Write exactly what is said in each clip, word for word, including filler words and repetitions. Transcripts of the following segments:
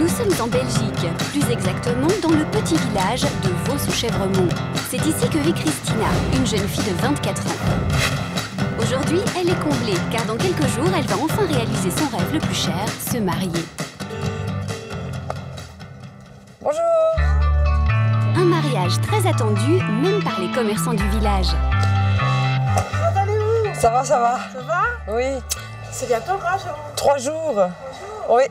Nous sommes en Belgique, plus exactement dans le petit village de Vaux-sous-Chèvremont. C'est ici que vit Christina, une jeune fille de vingt-quatre ans. Aujourd'hui, elle est comblée, car dans quelques jours, elle va enfin réaliser son rêve le plus cher, se marier. Bonjour! Un mariage très attendu, même par les commerçants du village. Comment allez-vous? Ça va, ça va. Ça va? Oui. C'est bientôt le rage. Trois jours. Trois jours. Oui.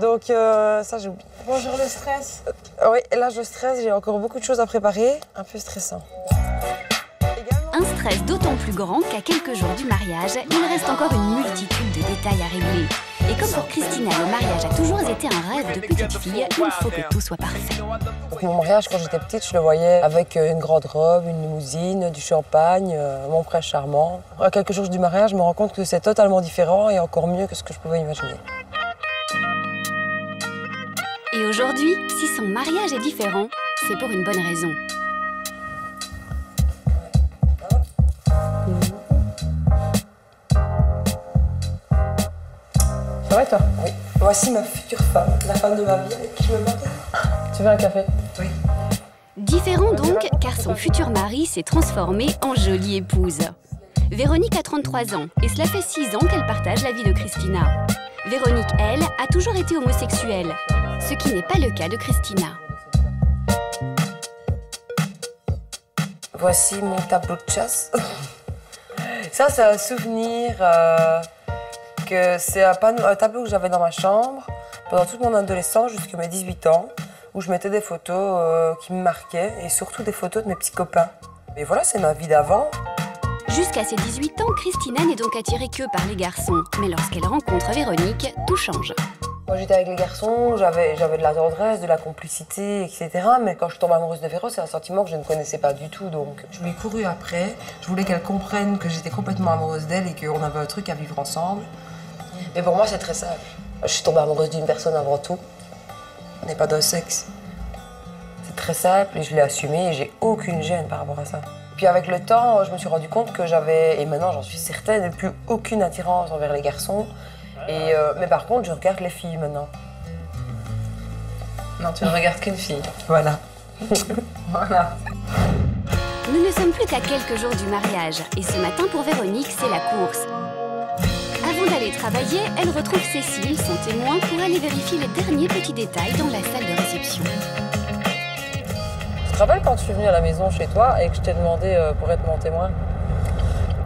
Donc euh, ça j'ai oublié. Bonjour le stress. Euh, oui, là je stresse, j'ai encore beaucoup de choses à préparer, un peu stressant. Un stress d'autant plus grand qu'à quelques jours du mariage, il reste encore une multitude de détails à régler. Et comme pour Christina, le mariage a toujours été un rêve de petite fille, il faut que tout soit parfait. Donc, mon mariage, quand j'étais petite, je le voyais avec une grande robe, une limousine, du champagne, euh, mon prince charmant. À quelques jours du mariage, je me rends compte que c'est totalement différent et encore mieux que ce que je pouvais imaginer. Et aujourd'hui, si son mariage est différent, c'est pour une bonne raison. Ça va, toi? Oui. Voici ma future femme, la femme de ma vie avec qui je me marie. Tu veux un café? Oui. Différent donc, car son futur mari s'est transformé en jolie épouse. Véronique a trente-trois ans, et cela fait six ans qu'elle partage la vie de Christina. Véronique, elle, a toujours été homosexuelle, ce qui n'est pas le cas de Christina. Voici mon tableau de chasse. Ça, c'est un souvenir, euh, que c'est un, un tableau que j'avais dans ma chambre pendant toute mon adolescence jusqu'à mes dix-huit ans, où je mettais des photos euh, qui me marquaient, et surtout des photos de mes petits copains. Et voilà, c'est ma vie d'avant. Jusqu'à ses dix-huit ans, Christina n'est donc attirée que par les garçons. Mais lorsqu'elle rencontre Véronique, tout change. Moi j'étais avec les garçons, j'avais de la tendresse, de la complicité, et cetera. Mais quand je tombe amoureuse de Véro, c'est un sentiment que je ne connaissais pas du tout. Donc je lui ai couru après, je voulais qu'elle comprenne que j'étais complètement amoureuse d'elle et qu'on avait un truc à vivre ensemble. Mais pour moi c'est très simple. Je suis tombée amoureuse d'une personne avant tout, on n'est pas d'un sexe. C'est très simple et je l'ai assumé et j'ai aucune gêne par rapport à ça. Puis avec le temps, je me suis rendu compte que j'avais, et maintenant j'en suis certaine, plus aucune attirance envers les garçons. Et euh, mais par contre, je regarde les filles maintenant. Non, tu ne regardes qu'une fille. Voilà. Voilà. Nous ne sommes plus qu'à quelques jours du mariage. Et ce matin, pour Véronique, c'est la course. Avant d'aller travailler, elle retrouve Cécile, son témoin, pour aller vérifier les derniers petits détails dans la salle de réception. Je me rappelle quand je suis venue à la maison chez toi et que je t'ai demandé pour être mon témoin.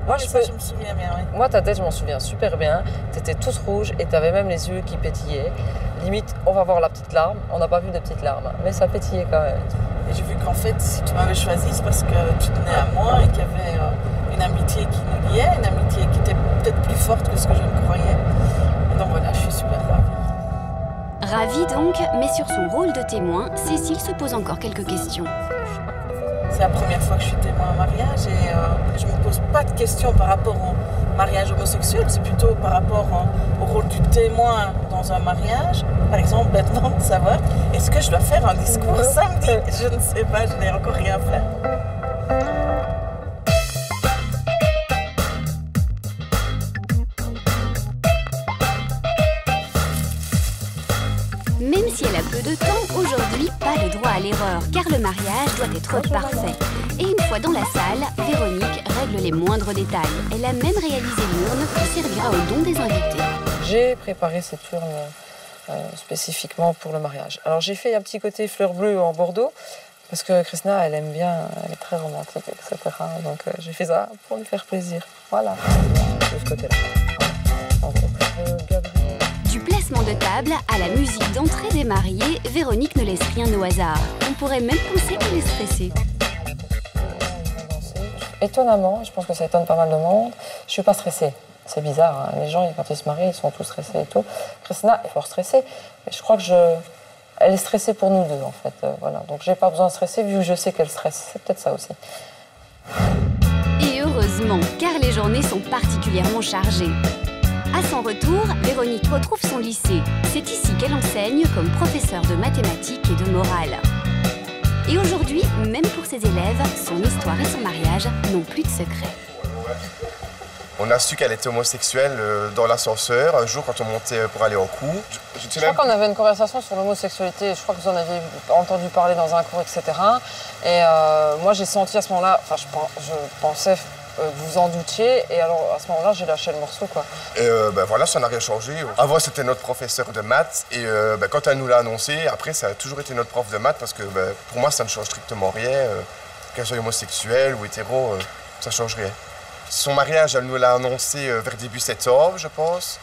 Moi, oui, je, peux... je me souviens bien, oui. Moi, ta tête, je m'en souviens super bien. T'étais toute rouge et t'avais même les yeux qui pétillaient. Limite, on va voir la petite larme. On n'a pas vu de petite larme, mais ça pétillait quand même. Et j'ai vu qu'en fait, si tu m'avais choisie, c'est parce que tu tenais à moi et qu'il y avait une amitié qui nous liait, une amitié qui était peut-être plus forte que ce que je ne croyais. Et donc voilà, je suis super ravie. Ravie donc, mais sur son rôle de témoin, Cécile se pose encore quelques questions. C'est la première fois que je suis témoin en mariage et euh, je ne me pose pas de questions par rapport au mariage homosexuel, c'est plutôt par rapport euh, au rôle du témoin dans un mariage. Par exemple, maintenant, de savoir, est-ce que je dois faire un discours samedi? Je ne sais pas, je n'ai encore rien fait. Même si elle a peu de temps, aujourd'hui, pas le droit à l'erreur, car le mariage doit être parfait. Et une fois dans la salle, Véronique règle les moindres détails. Elle a même réalisé l'urne qui servira au don des invités. J'ai préparé cette urne euh, spécifiquement pour le mariage. Alors j'ai fait un petit côté fleur bleue en bordeaux, parce que Christina, elle aime bien, elle est très romantique, et cetera. Donc euh, j'ai fait ça pour lui faire plaisir. Voilà, de ce côté-là. De table à la musique d'entrée des mariés, Véronique ne laisse rien au hasard. On pourrait même penser qu'elle est stressée. Étonnamment, je pense que ça étonne pas mal de monde, je suis pas stressée. C'est bizarre, hein. Les gens, quand ils se marient, ils sont tous stressés et tout. Christina est fort stressée, mais je crois que je... elle est stressée pour nous deux, en fait. Euh, voilà. Donc j'ai pas besoin de stresser, vu que je sais qu'elle stresse. C'est peut-être ça aussi. Et heureusement, car les journées sont particulièrement chargées. À son retour, Véronique retrouve son lycée. C'est ici qu'elle enseigne comme professeure de mathématiques et de morale. Et aujourd'hui, même pour ses élèves, son histoire et son mariage n'ont plus de secret. On a su qu'elle était homosexuelle dans l'ascenseur, un jour quand on montait pour aller en cours. Je, je, je crois même... qu'on avait une conversation sur l'homosexualité, je crois que vous en aviez entendu parler dans un cours, et cetera. Et euh, moi j'ai senti à ce moment-là, enfin je, je pensais que vous en doutiez, et alors à ce moment-là j'ai lâché le morceau, quoi. Et euh, ben voilà, ça n'a rien changé. Avant c'était notre professeur de maths, et euh, ben, quand elle nous l'a annoncé, après ça a toujours été notre prof de maths, parce que ben, pour moi ça ne change strictement rien, euh, qu'elle soit homosexuelle ou hétéro, euh, ça ne change rien. Son mariage, elle nous l'a annoncé vers début septembre, je pense.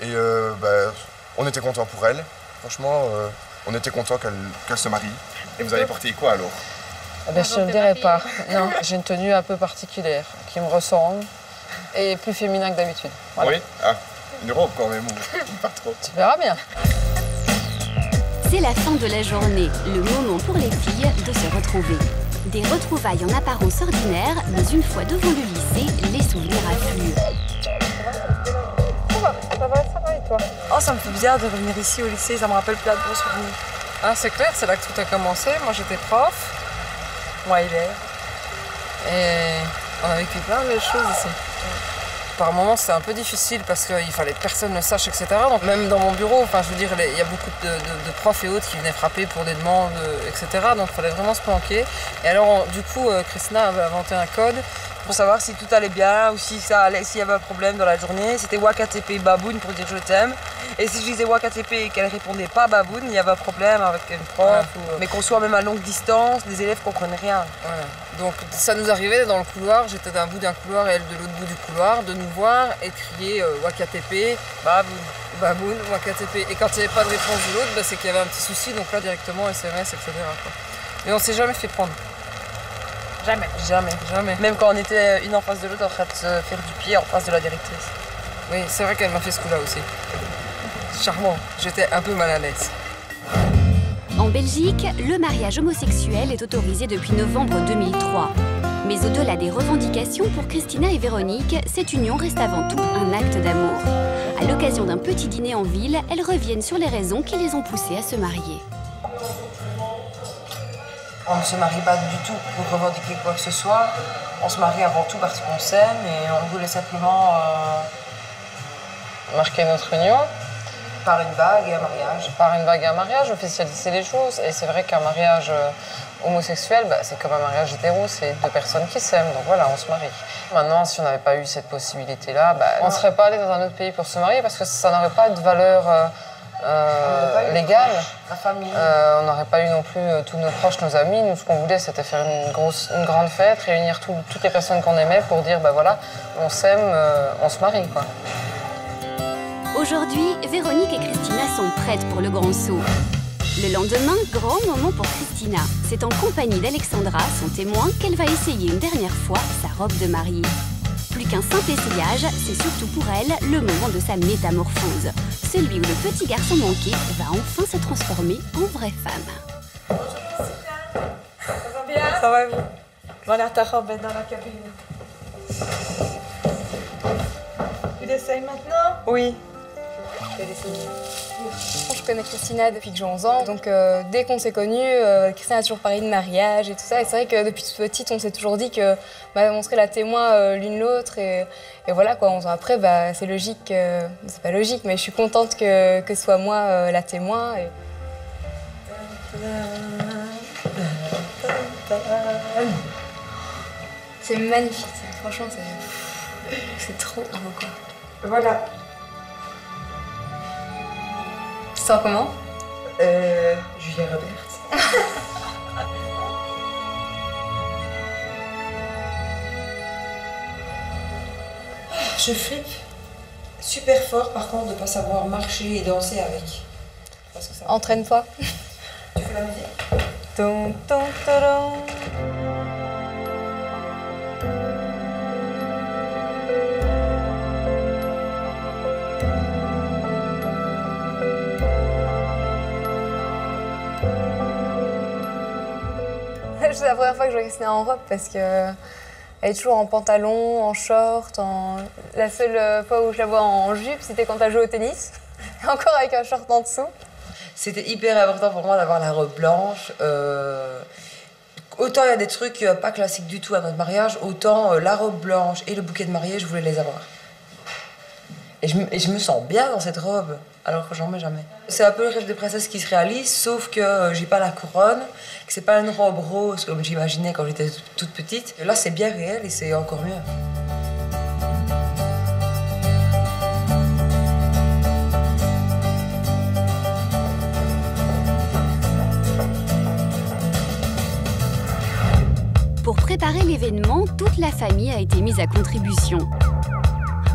Et euh, bah, on était contents pour elle. Franchement, euh, on était contents qu'elle qu'elle se marie. Et vous avez porté quoi alors? Ah ben, je ne le dirai pas. Non, j'ai une tenue un peu particulière, qui me ressemble et plus féminin que d'habitude. Voilà. Oui, ah, une robe quand même, pas trop. Tu verras bien. C'est la fin de la journée, le moment pour les filles de se retrouver. Des retrouvailles en apparence ordinaire, mais une fois devant le lycée, les souvenirs affluent. Ça va, ça va, ça va, et toi? Oh, ça me fait bizarre de revenir ici au lycée, ça me rappelle plein de bons souvenirs. Ah, c'est clair, c'est là que tout a commencé. Moi, j'étais prof, moi, élève. Et on a vécu plein de choses ici. Par moments, c'était un peu difficile parce qu'il fallait que personne ne sache, et cetera. Donc, même dans mon bureau, enfin, je veux dire, il y a beaucoup de, de, de profs et autres qui venaient frapper pour des demandes, et cetera. Donc, il fallait vraiment se planquer. Et alors, on, du coup, euh, Christina avait inventé un code pour savoir si tout allait bien ou si ça allait, s'il y avait un problème dans la journée. C'était Wakatp Baboune pour dire je t'aime. Et si je disais Wakatp et qu'elle répondait pas Baboune, il y avait un problème avec une prof. Voilà. Ou, euh, mais qu'on soit même à longue distance, les élèves comprenaient rien. Voilà. Donc, ça nous arrivait dans le couloir. J'étais d'un bout d'un couloir et elle de l'autre bout du couloir. De voir et crier euh, Wakatp, Baboune, Baboune, Wakatp. Et quand il n'y avait pas de réponse de l'autre, bah, c'est qu'il y avait un petit souci, donc là directement S M S, et cetera. Quoi. Mais on s'est jamais fait prendre. Jamais. Jamais, jamais. Même quand on était une en face de l'autre en train de se faire du pied en face de la directrice. Oui, c'est vrai qu'elle m'a fait ce coup-là aussi. Charmant, j'étais un peu mal à l'aise. En Belgique, le mariage homosexuel est autorisé depuis novembre deux mille trois. Mais au-delà des revendications, pour Christina et Véronique, cette union reste avant tout un acte d'amour. À l'occasion d'un petit dîner en ville, elles reviennent sur les raisons qui les ont poussées à se marier. On ne se marie pas du tout pour revendiquer quoi que ce soit. On se marie avant tout parce qu'on s'aime et on voulait simplement euh... marquer notre union. Par une bague et un mariage. Par une bague et un mariage, officialiser les choses. Et c'est vrai qu'un mariage euh, homosexuel, bah, c'est comme un mariage hétéro, c'est deux personnes qui s'aiment, donc voilà, on se marie. Maintenant, si on n'avait pas eu cette possibilité-là, bah, on ne serait pas allé dans un autre pays pour se marier parce que ça n'aurait pas de valeur euh, euh, légale. La famille. Euh, on n'aurait pas eu non plus euh, tous nos proches, nos amis. Nous, ce qu'on voulait, c'était faire une, grosse, une grande fête, réunir tout, toutes les personnes qu'on aimait pour dire, bah voilà, on s'aime, euh, on se marie, quoi. Aujourd'hui, Véronique et Christina sont prêtes pour le grand saut. Le lendemain, grand moment pour Christina. C'est en compagnie d'Alexandra, son témoin, qu'elle va essayer une dernière fois sa robe de mariée. Plus qu'un simple essayage, c'est surtout pour elle le moment de sa métamorphose. Celui où le petit garçon manqué va enfin se transformer en vraie femme. Bonjour Christina. Ça va bien? Ça va, vous? Voilà, ta robe est dans la cabine. Tu l'essayes maintenant? Oui. Je connais Christina depuis que j'ai onze ans, donc euh, dès qu'on s'est connus, euh, Christina a toujours parlé de mariage et tout ça. Et c'est vrai que depuis toute petite, on s'est toujours dit que bah, on serait la témoin euh, l'une l'autre. Et, et voilà, quoi, onze ans après, bah, c'est logique, euh, c'est pas logique, mais je suis contente que, que ce soit moi euh, la témoin. Et... C'est magnifique, ça. Franchement, c'est trop beau, quoi. Voilà. Tu sens comment? Euh... Julia Roberts. Je flippe super fort, par contre, de ne pas savoir marcher et danser avec. Parce que ça... Entraîne-toi. Tu fais la musique? Ton, ton, ton. C'est la première fois que je vois Christina en robe parce qu'elle est toujours en pantalon, en short. En... La seule fois où je la vois en jupe, c'était quand elle jouait au tennis. Et encore avec un short en dessous. C'était hyper important pour moi d'avoir la robe blanche. Euh... Autant il y a des trucs pas classiques du tout à notre mariage, autant la robe blanche et le bouquet de mariée, je voulais les avoir. Et je, et je me sens bien dans cette robe, alors que j'en mets jamais. C'est un peu le rêve de princesse qui se réalise, sauf que j'ai pas la couronne, que c'est pas une robe rose comme j'imaginais quand j'étais toute petite. Et là, c'est bien réel et c'est encore mieux. Pour préparer l'événement, toute la famille a été mise à contribution.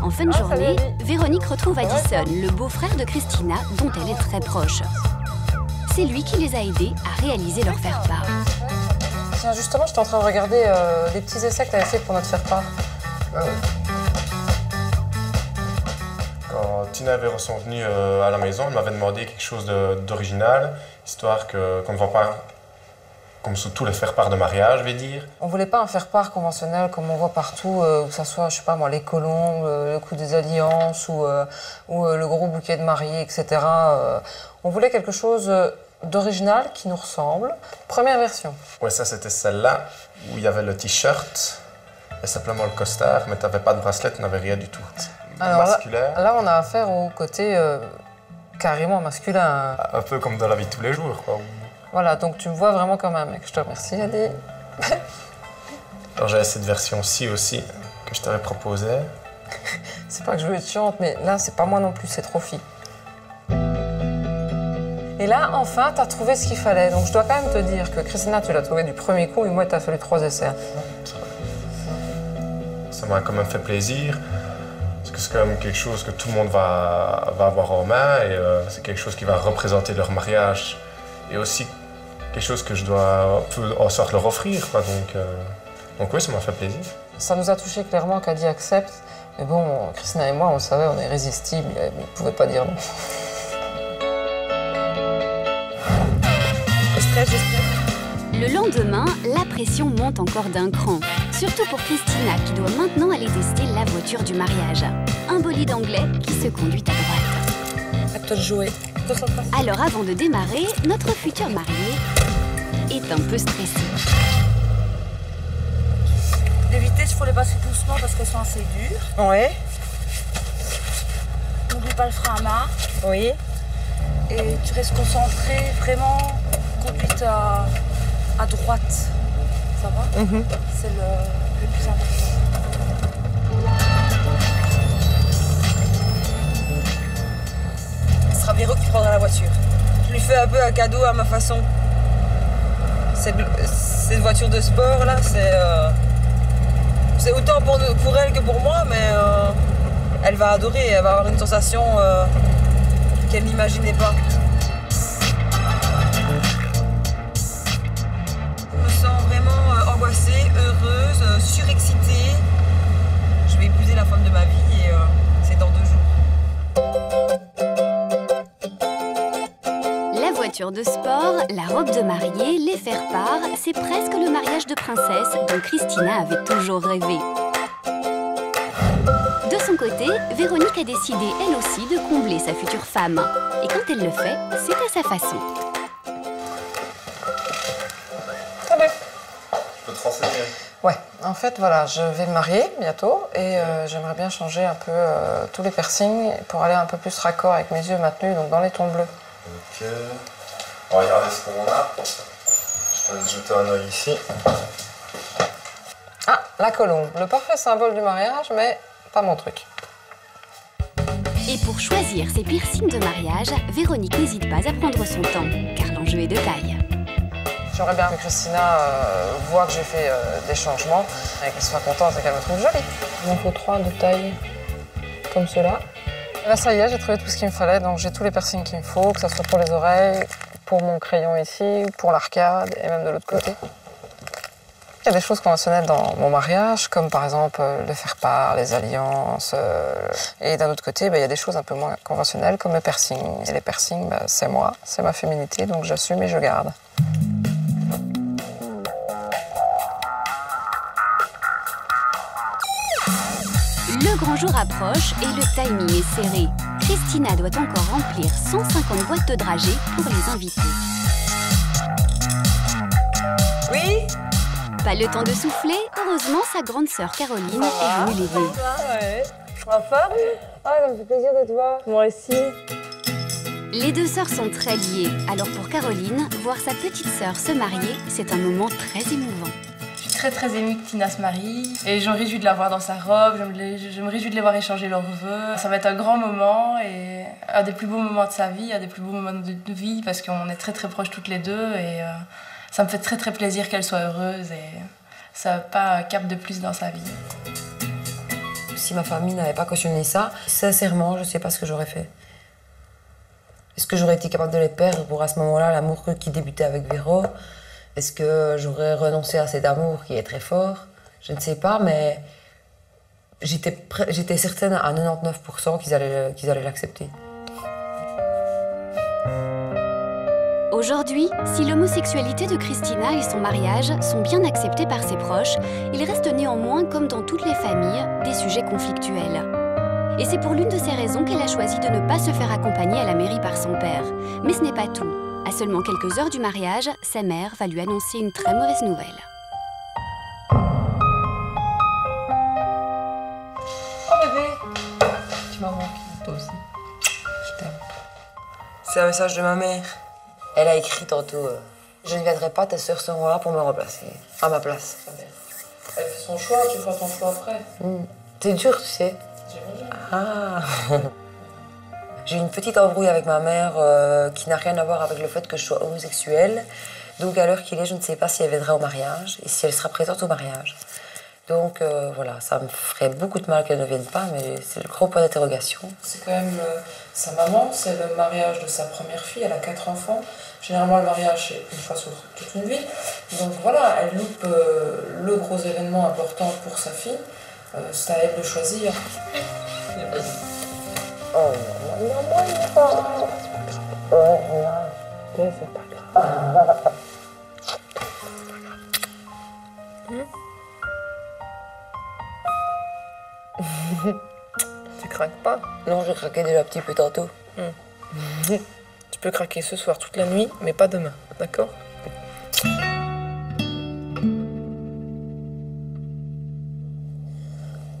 En fin de oh, journée, Véronique retrouve Addison, le beau-frère de Christina, dont elle est très proche. C'est lui qui les a aidés à réaliser leur faire-part. Tiens, justement, j'étais en train de regarder euh, des petits essais que tu avais fait pour notre faire-part. Ah ouais. Quand Tina avait ressenti euh, à la maison, elle m'avait demandé quelque chose d'original, histoire qu'on qu ne voit pas... Comme surtout le faire-part de mariage, je vais dire. On voulait pas un faire-part conventionnel comme on voit partout, euh, que ça soit, je sais pas moi, les colombes, euh, le coup des alliances ou, euh, ou euh, le gros bouquet de mariés, et cetera. Euh, on voulait quelque chose d'original qui nous ressemble. Première version. Ouais, ça c'était celle-là où il y avait le t-shirt et simplement le costard, mais t'avais pas de bracelet, tu n'avais rien du tout. Alors masculin. Là, là, on a affaire au côté euh, carrément masculin. Un peu comme dans la vie de tous les jours, quoi. Voilà, donc tu me vois vraiment comme un mec. Je te remercie, Adi. Alors j'avais cette version-ci aussi, que je t'avais proposée. C'est pas que je veux être chiante, mais là, c'est pas moi non plus, c'est trop fille. Et là, enfin, t'as trouvé ce qu'il fallait. Donc je dois quand même te dire que Christina, tu l'as trouvé du premier coup, et moi, t'as fallu trois essais. Ça m'a quand même fait plaisir. Parce que c'est quand même quelque chose que tout le monde va, va avoir en main, et euh, c'est quelque chose qui va représenter leur mariage. Et aussi quelque chose que je dois en sorte leur offrir, quoi. Donc, euh... donc oui, ça m'a fait plaisir. Ça nous a touché clairement qu'Adi accepte. Mais bon, Christina et moi, on le savait, on est irrésistibles. On ne pouvait pas dire non. Le lendemain, la pression monte encore d'un cran. Surtout pour Christina, qui doit maintenant aller tester la voiture du mariage. Un bolide anglais qui se conduit à droite. À toi de jouer. Alors, avant de démarrer, notre futur marié est un peu stressé. Les vitesses, il faut les passer doucement parce qu'elles sont assez dures. Ouais. N'oublie pas le frein à main. Oui. Et tu restes concentré, vraiment conduite à, à droite. Ça va? Mm-hmm. C'est le, le plus important. Véro qui prendra la voiture. Je lui fais un peu un cadeau à ma façon. Cette, cette voiture de sport là, c'est euh, c'est autant pour, pour elle que pour moi, mais euh, elle va adorer, elle va avoir une sensation euh, qu'elle n'imaginait pas. Je me sens vraiment angoissée, heureuse, surexcitée. Je vais épouser la femme de ma vie et euh, c'est dans deux jours. De sport, la robe de mariée, les faire-part, c'est presque le mariage de princesse dont Christina avait toujours rêvé. De son côté, Véronique a décidé elle aussi de combler sa future femme. Et quand elle le fait, c'est à sa façon. Salut. Je peux te renseigner. Ouais, en fait, voilà, je vais me marier bientôt et euh, j'aimerais bien changer un peu euh, tous les piercings pour aller un peu plus raccord avec mes yeux maintenus, donc dans les tons bleus. Ok. On va regarder ce qu'on a. Je te laisse jeter un œil ici. Ah, la colombe. Le parfait symbole du mariage, mais pas mon truc. Et pour choisir ses piercings de mariage, Véronique n'hésite pas à prendre son temps, car l'enjeu est de taille. J'aimerais bien que Christina euh, voit que j'ai fait euh, des changements, et qu'elle soit contente et qu'elle me trouve jolie. Il m'en faut trois de taille comme cela. Là, ça y est, j'ai trouvé tout ce qu'il me fallait, donc j'ai tous les piercings qu'il me faut, que ce soit pour les oreilles, pour mon crayon ici, pour l'arcade et même de l'autre côté. Il y a des choses conventionnelles dans mon mariage, comme par exemple le faire-part, les alliances. Euh... Et d'un autre côté, bah, il y a des choses un peu moins conventionnelles, comme les piercings. Et les piercings, bah, c'est moi, c'est ma féminité, donc j'assume et je garde. Le grand jour approche et le timing est serré. Christina doit encore remplir cent cinquante boîtes de dragées pour les invités. Oui, Oui. Pas le temps de souffler, heureusement sa grande sœur Caroline ah, est venue l'aider. Ouais. Enfin, oh, ça me fait plaisir de te voir. Moi aussi. Les deux sœurs sont très liées, alors pour Caroline, voir sa petite sœur se marier, c'est un moment très émouvant. Je suis très très émue que Tina se marie et je me réjouis de la voir dans sa robe, je me, je me réjouis de les voir échanger leurs vœux. Ça va être un grand moment et un des plus beaux moments de sa vie, un des plus beaux moments de notre vie parce qu'on est très très proches toutes les deux et euh, ça me fait très très plaisir qu'elle soit heureuse et ça n'a pas un cap de plus dans sa vie. Si ma famille n'avait pas cautionné ça, sincèrement, je ne sais pas ce que j'aurais fait. Est-ce que j'aurais été capable de les perdre pour à ce moment-là l'amour qui débutait avec Véro? Est-ce que j'aurais renoncé à cet amour qui est très fort? Je ne sais pas, mais j'étais certaine à quatre-vingt-dix-neuf pour cent qu'ils allaient qu'ils allaient l'accepter. Aujourd'hui, si l'homosexualité de Christina et son mariage sont bien acceptés par ses proches, il reste néanmoins, comme dans toutes les familles, des sujets conflictuels. Et c'est pour l'une de ces raisons qu'elle a choisi de ne pas se faire accompagner à la mairie par son père. Mais ce n'est pas tout. À seulement quelques heures du mariage, sa mère va lui annoncer une très mauvaise nouvelle. Oh bébé, tu m'as manqué, toi aussi. Je t'aime. C'est un message de ma mère. Elle a écrit tantôt euh, « Je ne viendrai pas, tes sœurs seront là pour me remplacer, à ma place. » Elle fait son choix, tu feras ton choix après. Mmh. T'es dur, tu sais. Ah. J'ai une petite embrouille avec ma mère euh, qui n'a rien à voir avec le fait que je sois homosexuelle. Donc à l'heure qu'il est, je ne sais pas si elle viendra au mariage et si elle sera présente au mariage. Donc euh, voilà, ça me ferait beaucoup de mal qu'elle ne vienne pas, mais c'est le gros point d'interrogation. C'est quand même euh, sa maman, c'est le mariage de sa première fille, elle a quatre enfants. Généralement, le mariage, c'est une fois sur toute une vie. Donc voilà, elle loupe euh, le gros événement important pour sa fille. Euh, c'est à elle de choisir. Oh, non, non, non, c'est pas grave. Tu craques pas? Non, je craquais déjà un petit peu tantôt. Mmh. Tu peux craquer ce soir toute la nuit, mais pas demain, d'accord?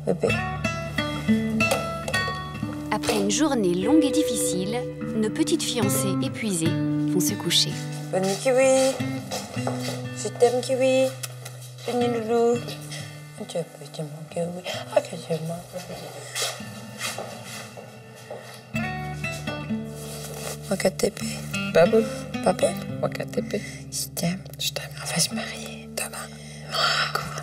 Bébé. Après une journée longue et difficile, nos petites fiancées épuisées vont se coucher. Bonne nuit, Kiwi. Je t'aime, Kiwi. Bonne nuit, Loulou. Tu peux manquer, oui. Ah, que tu manques. Wakatepe. Babou. Babou. Wakatepe. Je t'aime. Je t'aime. On va se marier demain.